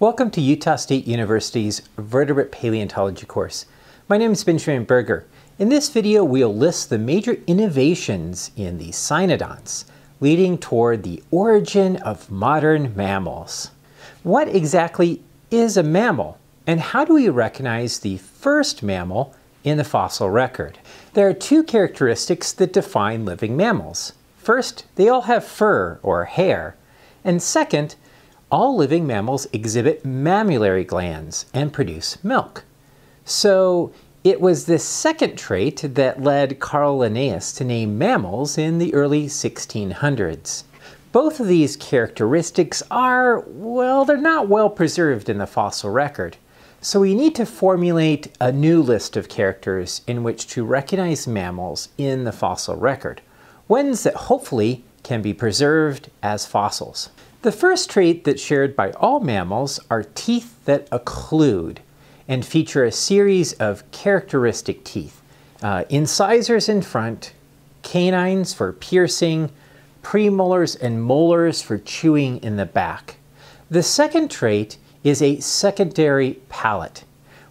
Welcome to Utah State University's Vertebrate Paleontology course. My name is Benjamin Burger. In this video, we'll list the major innovations in the Cynodonts, leading toward the origin of modern mammals. What exactly is a mammal, and how do we recognize the first mammal in the fossil record? There are two characteristics that define living mammals. First, they all have fur or hair, and second, all living mammals exhibit mammillary glands and produce milk. So it was this second trait that led Carl Linnaeus to name mammals in the early 1600s. Both of these characteristics are, well, they're not well preserved in the fossil record. So we need to formulate a new list of characters in which to recognize mammals in the fossil record, ones that hopefully can be preserved as fossils. The first trait that's shared by all mammals are teeth that occlude and feature a series of characteristic teeth. Incisors in front, canines for piercing, premolars and molars for chewing in the back. The second trait is a secondary palate,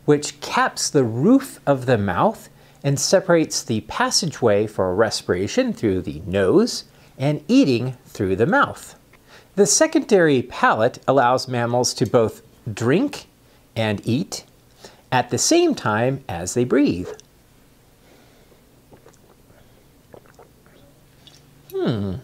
which caps the roof of the mouth and separates the passageway for respiration through the nose and eating through the mouth. The secondary palate allows mammals to both drink and eat at the same time as they breathe. In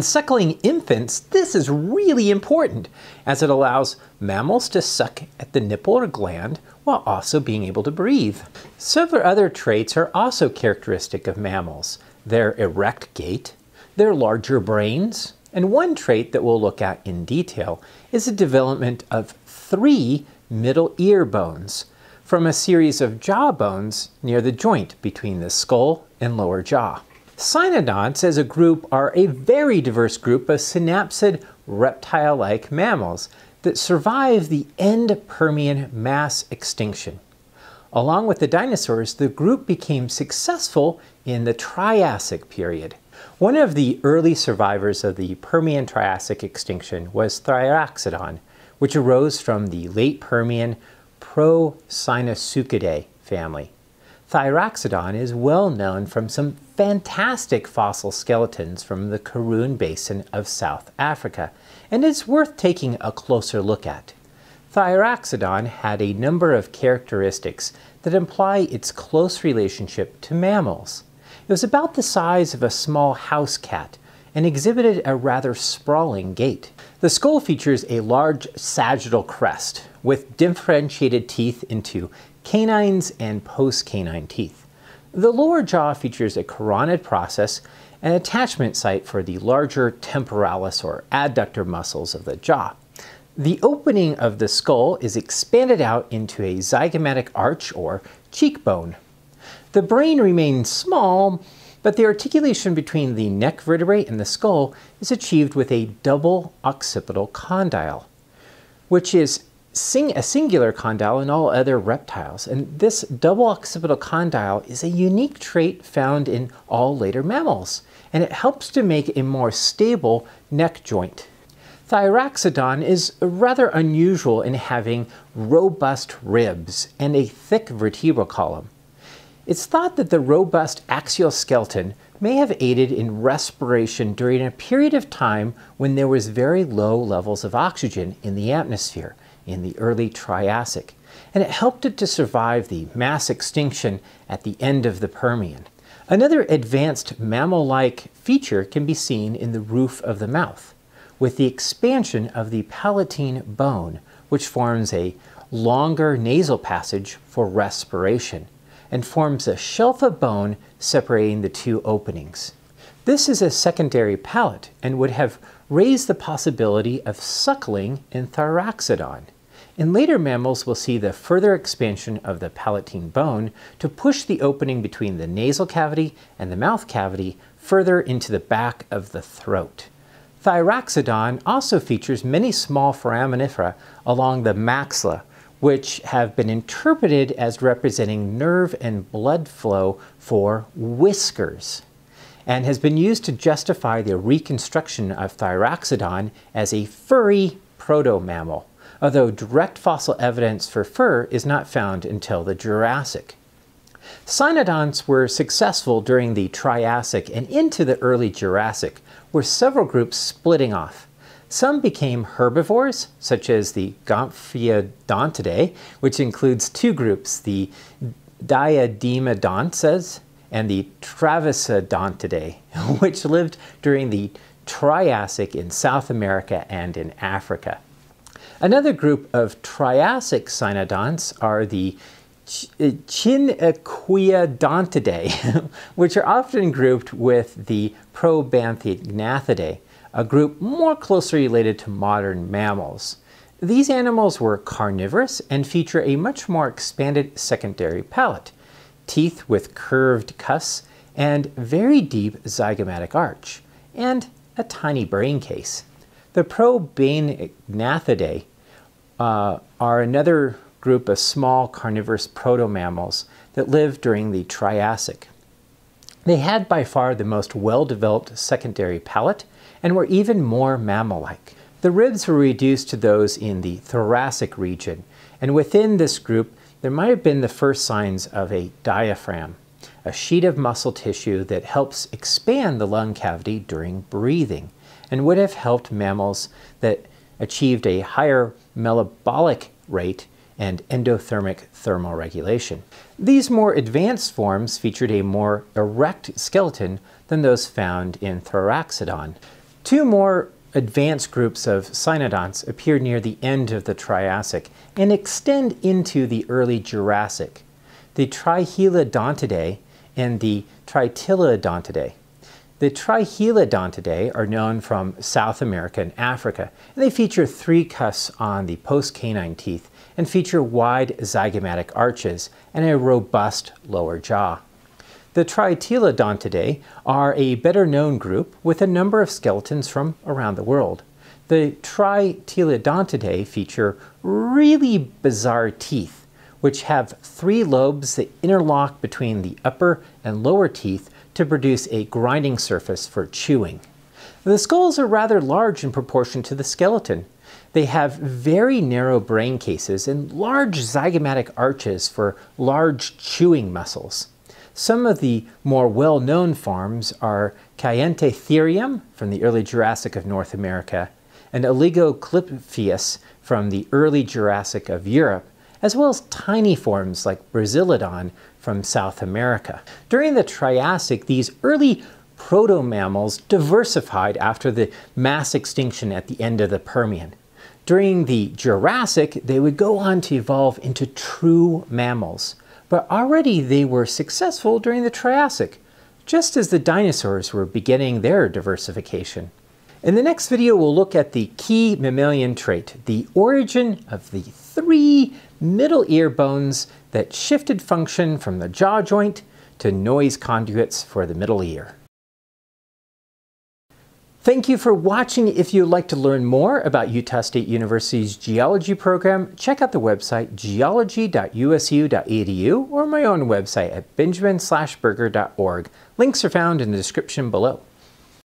suckling infants, this is really important as it allows mammals to suck at the nipple or gland while also being able to breathe. Several other traits are also characteristic of mammals: their erect gait, their larger brains, and one trait that we'll look at in detail is the development of three middle ear bones from a series of jaw bones near the joint between the skull and lower jaw. Cynodonts as a group are a very diverse group of synapsid reptile-like mammals that survived the end Permian mass extinction. Along with the dinosaurs, the group became successful in the Triassic period. One of the early survivors of the Permian-Triassic extinction was Thrinaxodon, which arose from the late Permian Procynosuchidae family. Thrinaxodon is well known from some fantastic fossil skeletons from the Karoo Basin of South Africa, and it's worth taking a closer look at. Thrinaxodon had a number of characteristics that imply its close relationship to mammals. It was about the size of a small house cat and exhibited a rather sprawling gait. The skull features a large sagittal crest with differentiated teeth into canines and postcanine teeth. The lower jaw features a coronid process, an attachment site for the larger temporalis or adductor muscles of the jaw. The opening of the skull is expanded out into a zygomatic arch or cheekbone. The brain remains small, but the articulation between the neck vertebrae and the skull is achieved with a double occipital condyle, which is a singular condyle in all other reptiles. And this double occipital condyle is a unique trait found in all later mammals, and it helps to make a more stable neck joint. Thrinaxodon is rather unusual in having robust ribs and a thick vertebral column. It's thought that the robust axial skeleton may have aided in respiration during a period of time when there was very low levels of oxygen in the atmosphere in the early Triassic, and it helped it to survive the mass extinction at the end of the Permian. Another advanced mammal-like feature can be seen in the roof of the mouth, with the expansion of the palatine bone, which forms a longer nasal passage for respiration and forms a shelf of bone separating the two openings. This is a secondary palate and would have raised the possibility of suckling in Thrinaxodon. In later mammals, we'll see the further expansion of the palatine bone to push the opening between the nasal cavity and the mouth cavity further into the back of the throat. Thrinaxodon also features many small foraminifera along the maxilla, which have been interpreted as representing nerve and blood flow for whiskers, and has been used to justify the reconstruction of Thrinaxodon as a furry proto-mammal, although direct fossil evidence for fur is not found until the Jurassic. Cynodonts were successful during the Triassic and into the early Jurassic, with several groups splitting off. Some became herbivores, such as the Gomphiodontidae, which includes two groups, the Diademodontes and the Travisodontidae, which lived during the Triassic in South America and in Africa. Another group of Triassic cynodonts are the Chiniquiodontidae, which are often grouped with the Probainthiagnathidae, a group more closely related to modern mammals. These animals were carnivorous and feature a much more expanded secondary palate, teeth with curved cusps and very deep zygomatic arch, and a tiny brain case. The Probainognathidae are another group of small carnivorous proto-mammals that lived during the Triassic. They had by far the most well-developed secondary palate and were even more mammal-like. The ribs were reduced to those in the thoracic region, and within this group there might have been the first signs of a diaphragm, a sheet of muscle tissue that helps expand the lung cavity during breathing, and would have helped mammals that achieved a higher metabolic rate and endothermic thermal regulation. These more advanced forms featured a more erect skeleton than those found in Thraxodon. Two more advanced groups of cynodonts appeared near the end of the Triassic and extend into the early Jurassic, the Trihelodontidae and the Tritylodontidae. The Trihelodontidae are known from South America and Africa, and they feature three cusps on the post-canine teeth and feature wide zygomatic arches and a robust lower jaw. The Tritylodontidae are a better-known group with a number of skeletons from around the world. The Tritylodontidae feature really bizarre teeth, which have three lobes that interlock between the upper and lower teeth to produce a grinding surface for chewing. The skulls are rather large in proportion to the skeleton. They have very narrow brain cases and large zygomatic arches for large chewing muscles. Some of the more well-known forms are Cayentatherium from the early Jurassic of North America and Oligoclipheus from the early Jurassic of Europe, as well as tiny forms like Brasilodon from South America. During the Triassic, these early proto-mammals diversified after the mass extinction at the end of the Permian. During the Jurassic, they would go on to evolve into true mammals, but already they were successful during the Triassic, just as the dinosaurs were beginning their diversification. In the next video, we'll look at the key mammalian trait, the origin of the three middle ear bones that shifted function from the jaw joint to noise conduits for the middle ear. Thank you for watching. If you'd like to learn more about Utah State University's geology program, check out the website geology.usu.edu or my own website at benjamin-burger.org. Links are found in the description below.